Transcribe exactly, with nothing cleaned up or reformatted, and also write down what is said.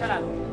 Ciao.